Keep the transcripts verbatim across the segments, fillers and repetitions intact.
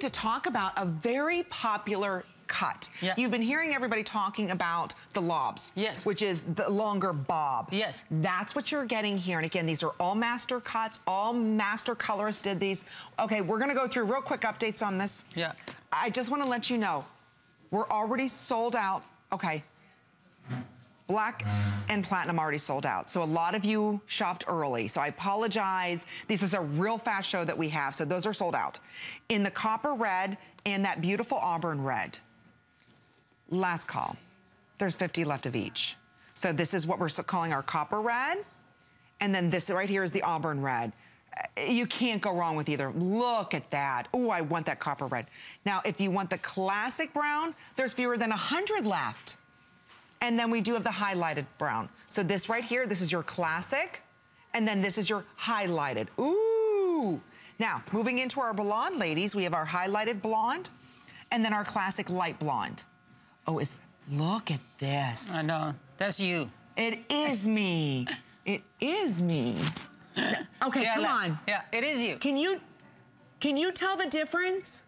to talk about a very popular cut. Yeah. You've been hearing everybody talking about the lobs. Yes. Which is the longer bob. Yes. That's what you're getting here. And again, these are all master cuts. All master colorists did these. Okay, we're going to go through real quick updates on this. Yeah. I just want to let you know, we're already sold out. Okay. Black and platinum already sold out. So a lot of you shopped early. So I apologize. This is a real fast show that we have. So those are sold out. In the copper red and that beautiful auburn red. Last call. There's fifty left of each. So this is what we're calling our copper red. And then this right here is the auburn red. You can't go wrong with either. Look at that. Oh, I want that copper red. Now, if you want the classic brown, there's fewer than one hundred left. And then we do have the highlighted brown. So this right here, this is your classic. And then this is your highlighted. Ooh. Now, moving into our blonde, ladies, we have our highlighted blonde and then our classic light blonde. Oh, is, look at this. I know. That's you. It is me. It is me. Okay, yeah, come on. Yeah, it is you. Can you, can you tell the difference?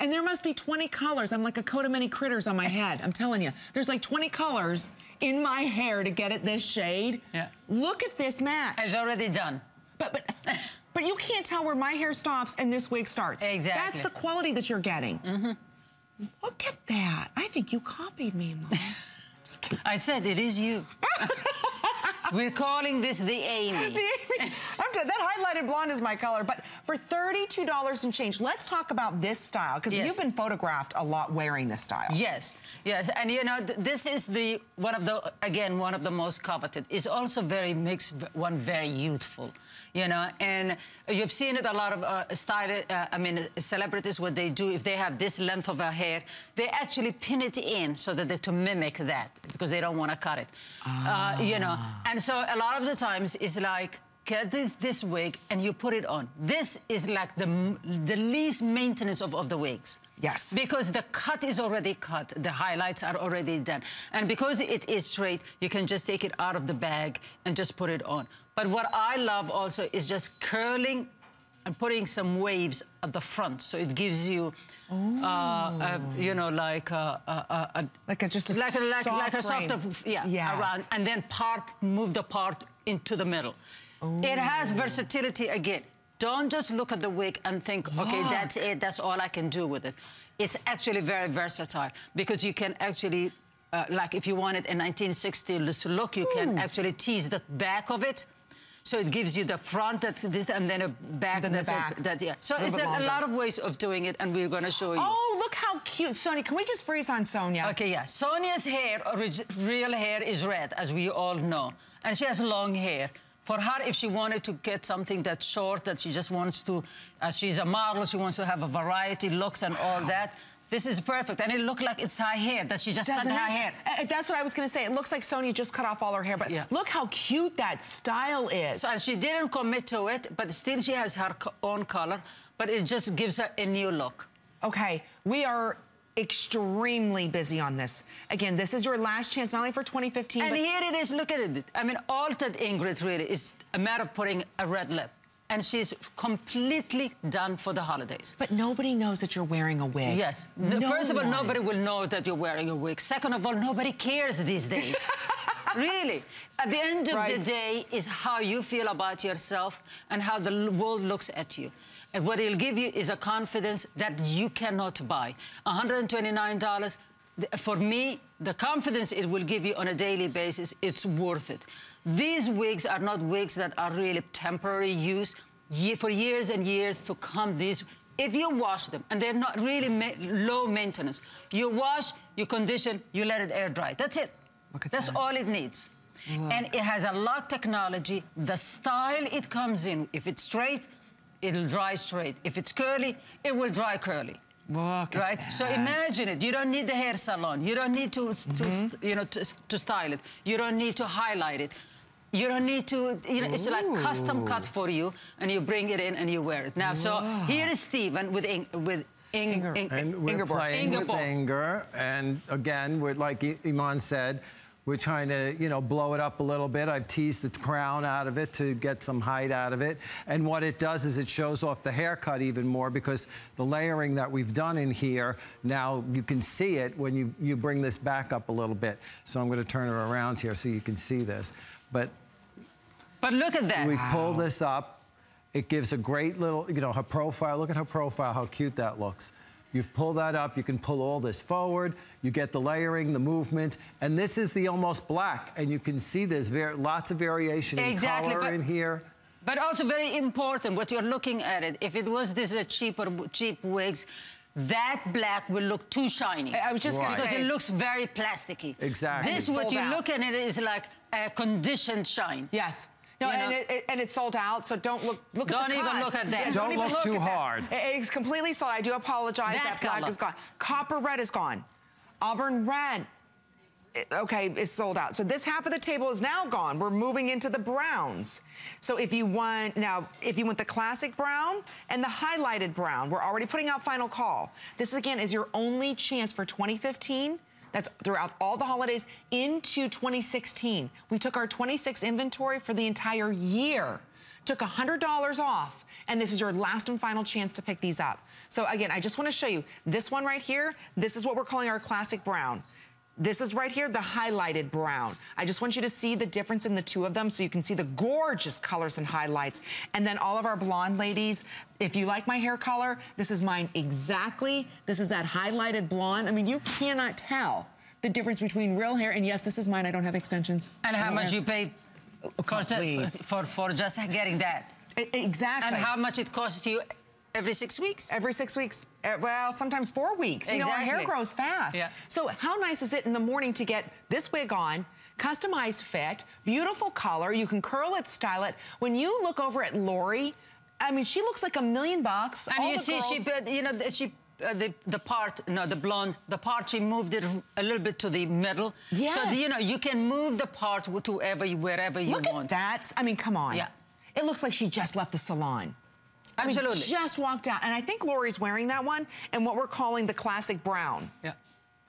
And there must be twenty colors. I'm like a coat of many critters on my head. I'm telling you. There's like twenty colors in my hair to get at this shade. Yeah. Look at this match. It's already done. But but but you can't tell where my hair stops and this wig starts. Exactly. That's the quality that you're getting. Mm-hmm. Look at that. I think you copied me, Mom. Just kidding. I said it is you. We're calling this the Amy. The Amy. I'm that highlighted blonde is my color, but for thirty-two dollars and change, let's talk about this style, because yes. You've been photographed a lot wearing this style. Yes, yes, and you know, th this is the, one of the, again, one of the most coveted. It's also very mixed, one very youthful, you know, and you've seen it a lot of uh, style, uh, I mean, celebrities, what they do, if they have this length of a hair, they actually pin it in so that they to mimic that, because they don't want to cut it, ah. uh, you know, and And so a lot of the times it's like, get this, this wig and you put it on. This is like the, the least maintenance of, of the wigs. Yes. Because the cut is already cut. The highlights are already done. And because it is straight, you can just take it out of the bag and just put it on. But what I love also is just curling and putting some waves at the front. So it gives you... Uh, uh, you know, like a, a, a, like a just a like a, like, soft like a softer, yeah, yes. around, and then part move the part into the middle. Ooh. It has versatility again. Don't just look at the wig and think, Yuck. okay, that's it, that's all I can do with it. It's actually very versatile because you can actually, uh, like, if you wanted a nineteen sixties look, you Ooh. can actually tease the back of it. So it gives you the front that's this and then a back then that's the back. A, that, yeah. So it's a, a lot of ways of doing it, and we're going to show you. Oh, look how cute. Sonia, can we just freeze on Sonia? Okay, yeah. Sonia's hair, real hair, is red, as we all know. And she has long hair. For her, if she wanted to get something that's short, that she just wants to, as she's a model, she wants to have a variety, looks and wow. all that, this is perfect. And it looked like it's her hair, that she just Doesn't cut it? her hair. Uh, that's what I was going to say. It looks like Sonia just cut off all her hair, but yeah. look how cute that style is. So, and she didn't commit to it, but still she has her own color, but it just gives her a new look. Okay, we are extremely busy on this. Again, this is your last chance, not only for twenty fifteen, and but... here it is, look at it. I mean, altered Ingrid really is a matter of putting a red lip. And she's completely done for the holidays. But nobody knows that you're wearing a wig. Yes. No First of all, one. nobody will know that you're wearing a wig. Second of all, nobody cares these days. Really. At the end of right. the day is how you feel about yourself and how the world looks at you. And what it'll give you is a confidence that you cannot buy. one hundred twenty-nine dollars, for me, the confidence it will give you on a daily basis, it's worth it. These wigs are not wigs that are really temporary use. For years and years to come, these, if you wash them, and they're not really ma low maintenance, you wash, you condition, you let it air dry. That's it. That's that. all it needs. Look. And it has a lot of technology. The style it comes in, if it's straight, it'll dry straight. If it's curly, it will dry curly. Look right? At that. So imagine it. You don't need the hair salon. You don't need to, mm-hmm. to you know, to, to style it. You don't need to highlight it. You don't need to, you know, Ooh. it's like custom cut for you, and you bring it in and you wear it. Now, wow. so here is Stephen with in, with in, Inger. In, and we're Ingerborg. playing Ingerborg. with Inger, and again, we're, like Iman said, We're trying to, you know, blow it up a little bit. I've teased the crown out of it to get some height out of it. And what it does is it shows off the haircut even more, because the layering that we've done in here, now you can see it when you, you bring this back up a little bit. So I'm gonna turn her around here so you can see this. But, but look at that. We pull this up. It gives a great little, you know, her profile. Look at her profile, how cute that looks. You've pulled that up, you can pull all this forward, you get the layering, the movement, and this is the almost black, and you can see there's very, lots of variation in exactly, color but, in here. But also very important, what you're looking at it, if it was this a cheaper, cheap wigs, that black will look too shiny. I was just right. Because it looks very plasticky. Exactly. This, what you look at it is like a conditioned shine. Yes. No, and, it, it, and it's sold out, so don't look. Look don't at the even cost. Look at that. Yeah, don't, don't look, look too hard. It, it's completely sold. I do apologize. That's that black look. Is gone. Copper red is gone. Auburn red, it, okay, is sold out. So this half of the table is now gone. We're moving into the browns. So if you want now, if you want the classic brown and the highlighted brown, we're already putting out final call. This again is your only chance for twenty fifteen. That's throughout all the holidays into twenty sixteen. We took our twenty-six inventory for the entire year, took one hundred dollars off, and this is your last and final chance to pick these up. So again, I just wanna show you this one right here. This is what we're calling our classic brown. This is right here, the highlighted brown. I just want you to see the difference in the two of them so you can see the gorgeous colors and highlights. And then all of our blonde ladies, if you like my hair color, this is mine exactly. This is that highlighted blonde. I mean, you cannot tell the difference between real hair and yes, this is mine, I don't have extensions. And how much you paid for, for just getting that? Exactly. And how much it costs you? Every six weeks? Every six weeks. Well, sometimes four weeks. Exactly. You know, our hair grows fast. Yeah. So how nice is it in the morning to get this wig on, customized fit, beautiful color, you can curl it, style it. When you look over at Lori, I mean, she looks like a million bucks. And all you the see, girls... she, you know, she... Uh, the, the part, no, the blonde, the part, she moved it a little bit to the middle. Yes. So, you know, you can move the part to ever, wherever you look want. Look at that. I mean, come on. Yeah. It looks like she just left the salon. Absolutely. I mean, just walked out. And I think Lori's wearing that one and what we're calling the classic brown. Yeah.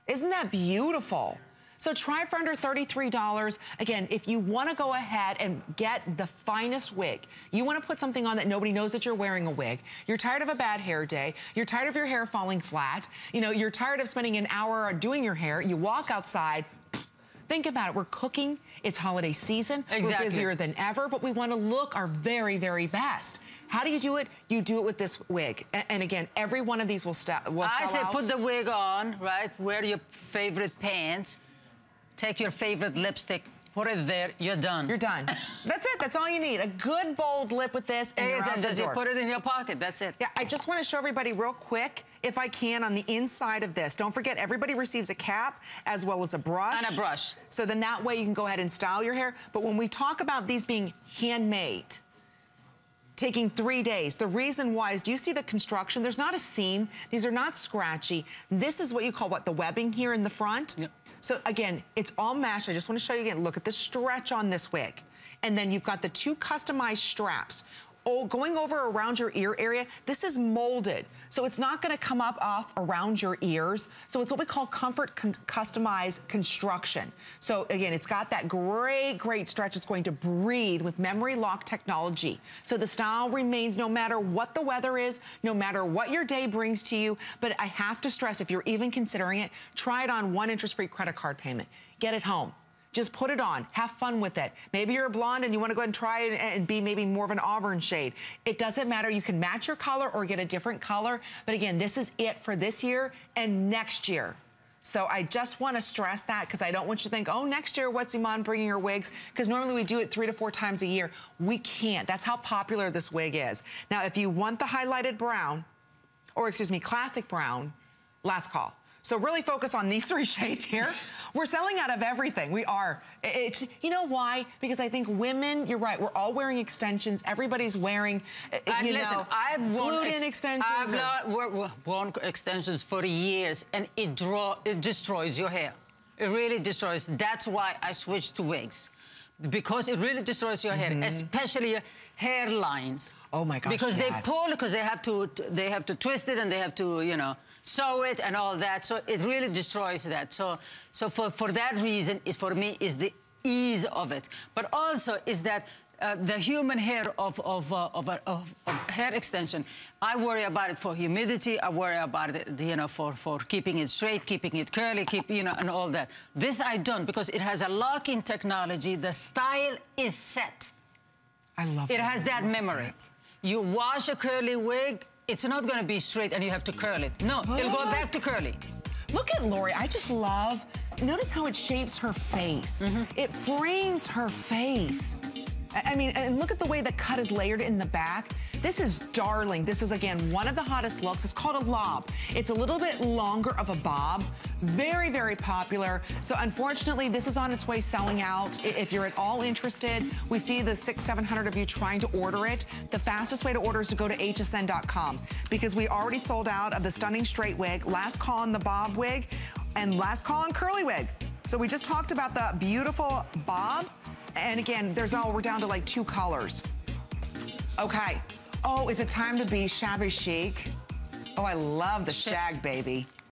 Isn't that beautiful? So try for under thirty-three dollars. Again, if you want to go ahead and get the finest wig, you want to put something on that nobody knows that you're wearing a wig, you're tired of a bad hair day, you're tired of your hair falling flat, you know, you're tired of spending an hour doing your hair, you walk outside, think about it, we're cooking, it's holiday season, exactly. We're busier than ever, but we want to look our very, very best. How do you do it? You do it with this wig. And, and again, every one of these will, st will I say out. Put the wig on, right? Wear your favorite pants. Take your favorite lipstick, put it there, you're done. You're done. That's it, that's all you need. A good, bold lip with this, and you're out the door. Does you put it in your pocket, that's it. Yeah, I just want to show everybody real quick, if I can, on the inside of this. Don't forget, everybody receives a cap, as well as a brush. And a brush. So then that way you can go ahead and style your hair. But when we talk about these being handmade, taking three days. The reason why is, do you see the construction? There's not a seam. These are not scratchy. This is what you call, what, the webbing here in the front? Yep. So again, it's all mesh. I just want to show you again. Look at the stretch on this wig. And then you've got the two customized straps. Oh, going over around your ear area, this is molded. So it's not gonna come up off around your ears. So it's what we call comfort con customized construction. So again, it's got that great, great stretch. It's going to breathe with memory lock technology. So the style remains no matter what the weather is, no matter what your day brings to you. But I have to stress, if you're even considering it, try it on one interest-free credit card payment. Get it home. Just put it on, have fun with it. Maybe you're a blonde and you wanna go ahead and try it and be maybe more of an auburn shade. It doesn't matter, you can match your color or get a different color. But again, this is it for this year and next year. So I just wanna stress that because I don't want you to think, oh, next year, what's Iman bringing your wigs? Because normally we do it three to four times a year. We can't, that's how popular this wig is. Now, if you want the highlighted brown, or excuse me, classic brown, last call. So really focus on these three shades here. We're selling out of everything. We are. It's, you know why? Because I think women, you're right, we're all wearing extensions. Everybody's wearing, and you listen, know, I've worn ex extensions. I've or... not worn extensions for years, and it, draw, it destroys your hair. It really destroys. That's why I switched to wigs. because it really destroys your mm-hmm. hair, especially your hairlines. Oh my gosh! Because yes. they pull, because they have to, they have to twist it, and they have to, you know, sew it and all that. So it really destroys that. So, so for for that reason, is for me is the ease of it, but also is that. Uh, the human hair of, of, uh, of, uh, of, of hair extension, I worry about it for humidity, I worry about it, you know, for, for keeping it straight, keeping it curly, keep, you know, and all that. This I don't, because it has a lock-in technology, the style is set. I love it. It has that memory. You wash a curly wig, it's not going to be straight and you have to curl it. No, what? It'll go back to curly. Look at Lori, I just love, notice how it shapes her face. Mm-hmm. It frames her face. I mean, and look at the way the cut is layered in the back. This is darling. This is, again, one of the hottest looks. It's called a lob. It's a little bit longer of a bob. Very, very popular. So, unfortunately, this is on its way selling out. If you're at all interested, we see the six, seven hundred of you trying to order it. The fastest way to order is to go to H S N dot com because we already sold out of the stunning straight wig, last call on the bob wig, and last call on curly wig. So, we just talked about the beautiful bob. And again, there's all, we're down to like two colors. Okay. Oh, is it time to be shabby chic? Oh, I love the shag, baby.